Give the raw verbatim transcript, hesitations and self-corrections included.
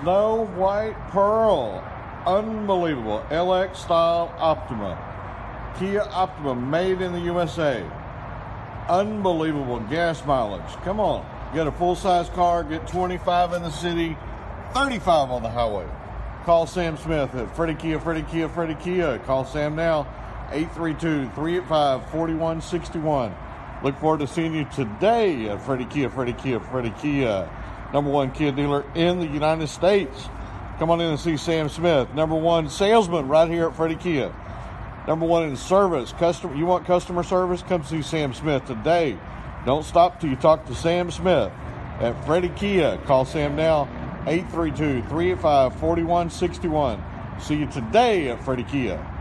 Snow White Pearl, unbelievable, L X style Optima. Kia Optima, made in the U S A. Unbelievable gas mileage. Come on, get a full-size car, get twenty-five in the city, thirty-five on the highway. Call Sam Smith at Fredy Kia, Fredy Kia, Fredy Kia. Call Sam now, eight three two, three eight five, four one six one. Look forward to seeing you today at Fredy Kia, Fredy Kia, Fredy Kia. Number one Kia dealer in the United States. Come on in and see Sam Smith, number one salesman right here at Fredy Kia. Number one in service. Customer, you want customer service? Come see Sam Smith today. Don't stop till you talk to Sam Smith at Fredy Kia. Call Sam now, eight three two, three eight five, four one six one. See you today at Fredy Kia.